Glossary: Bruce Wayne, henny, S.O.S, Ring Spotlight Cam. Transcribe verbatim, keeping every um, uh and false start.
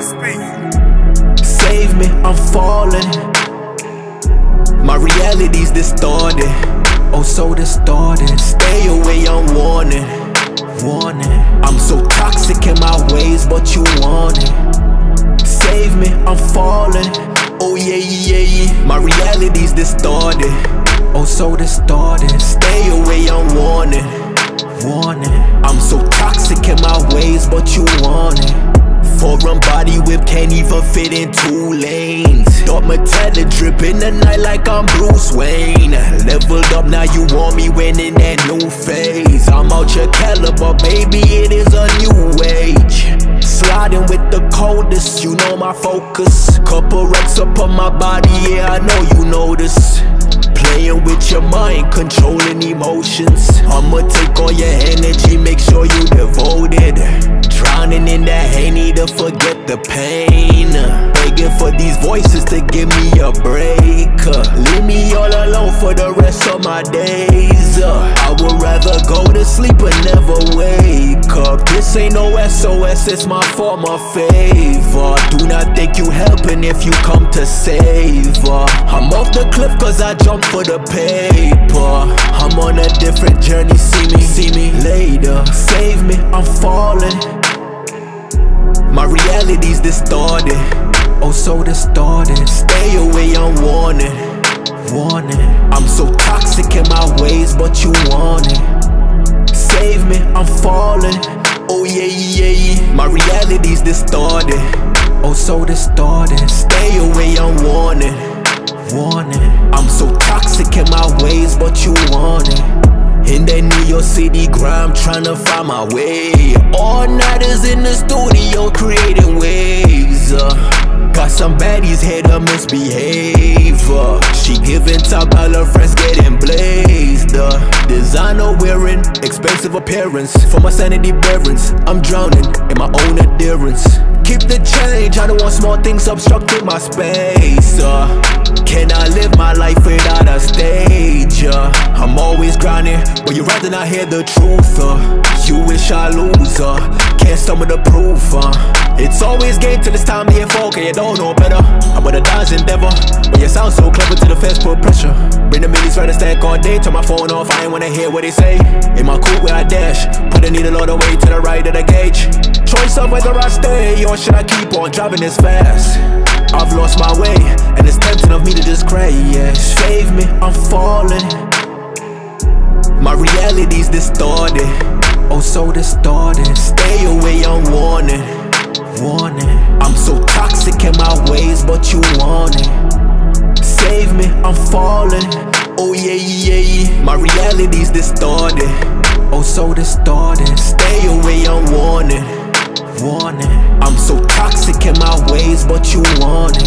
Save me, I'm falling. My reality's distorted, oh so distorted. Stay away, I'm warning, warning. I'm so toxic in my ways, but you want it. Save me, I'm falling. Oh yeah, yeah, yeah. My reality's distorted, oh so distorted. Stay away, I'm warning, warning. I'm so toxic in my ways, but you want it. Foreign body whip can't even fit in two lanes. Dark metallic drip in the night like I'm Bruce Wayne. Leveled up, now you want me winning that new phase. I'm out your caliber, baby, it is a new age. Sliding with the coldest, you know my focus. Couple wrecks upon my body, yeah, I know you notice. Playing with your mind, controlling emotions. I'ma take all your energy, make sure you devoted. Drowning in that Henny to forget the pain. Begging for these voices to give me a break. Leave me all alone for the rest of my days. I would rather go to sleep but never wake up. This ain't no S O S, it's my form of favor. Do not think you helping if you come to save. I'm off the cliff cause I jump for the paper. I'm on a different journey, see me, see me later. Save me, I'm falling. My reality's distorted, oh so distorted. Stay away, I'm warning, warning. I'm so toxic in my ways, but you want it. Save me, I'm falling. Oh yeah, yeah, yeah. My reality's distorted, oh so distorted. Stay away, I'm warning, warning. I'm so toxic in my ways, but you want it. In that New York City grind, tryna find my way. All nighters in the studio creating waves. uh, Got some baddies here to misbehave. uh, She giving top, all her friends getting blazed. uh, Designer wearing, expensive appearance. For my sanity bearings, I'm drowning in my own adherence. Keep the change, I don't want small things obstructing my space. uh, Can I live my life without a stage? uh, I'm always grinding, but you'd rather not hear the truth. uh, You wish I lose, uh, can't stumble the proof. uh, It's always game till it's time to get folk and you don't know better. I'm on a dance endeavor, but you sound so clever till the feds put pressure. Bring the millies right and stack all day, turn my phone off, I ain't wanna hear what they say. In my coupe where I dash, put the needle all the way to the right of the gauge. Choice of whether I stay or should I keep on driving this fast. I've lost my way, and it's tempting of me to just cry, yeah. Save me, I'm falling. My reality's distorted, oh so distorted. Stay away, I'm warning, warning. I'm so toxic in my ways, but you want it. Save me, I'm falling. Oh yeah, yeah, yeah. My reality's distorted, oh so distorted. Stay away, I'm warning, warning. I'm so toxic in my ways, but you want it.